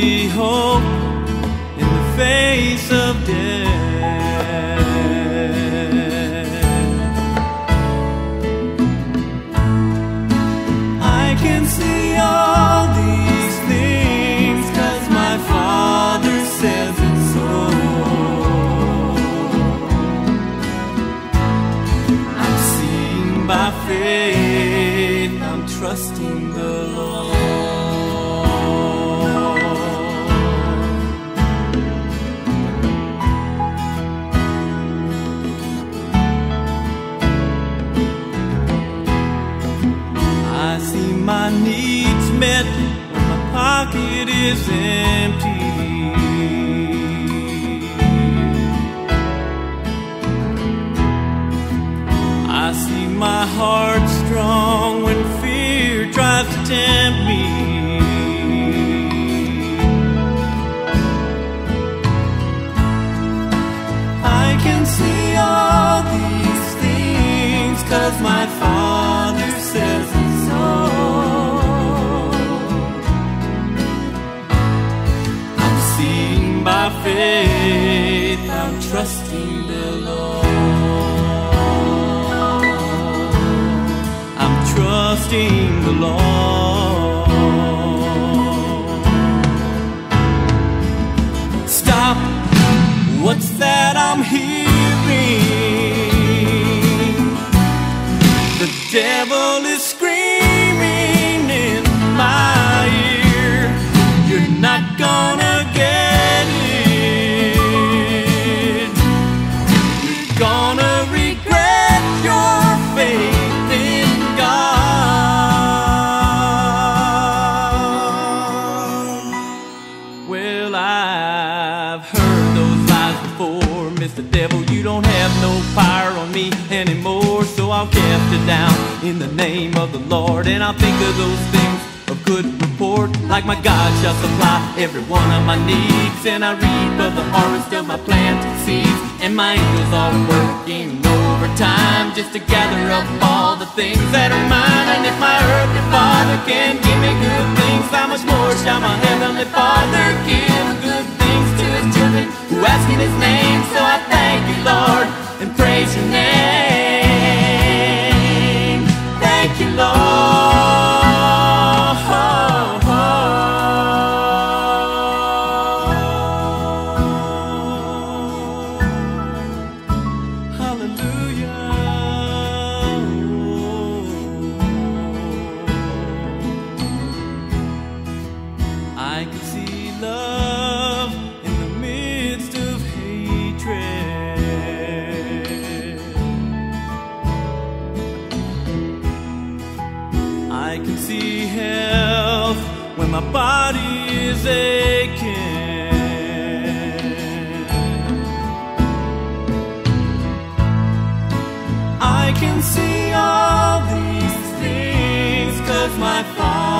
see hope in the face of death. I can see all these things 'cause my Father says it so. I'm seeing by faith, I'm trusting the Lord. My needs met, my pocket is empty. I see my heart strong when fear tries to tempt me. I can see all these things 'cause my Father says it's so. By faith, I'm trusting the Lord. I'm trusting the Lord. Stop! What's that I'm hearing? The devil is screaming in my ear. You're not gonna get. Mr. Devil, you don't have no power on me anymore, so I'll cast it down in the name of the Lord. And I'll think of those things of good report, like my God shall supply every one of my needs. And I reap of the harvest of my planted seeds, and my angels are working overtime just to gather up all the things that are mine. And if my earthly Father can give me good things, how much more shall my heavenly Father give good things to his children who ask in his name? So I thank you, Lord, and praise your name. Thank you, Lord. Hallelujah. I can see love in the midst of hatred. I can see health when my body is aching. I can see all these things 'cause my Father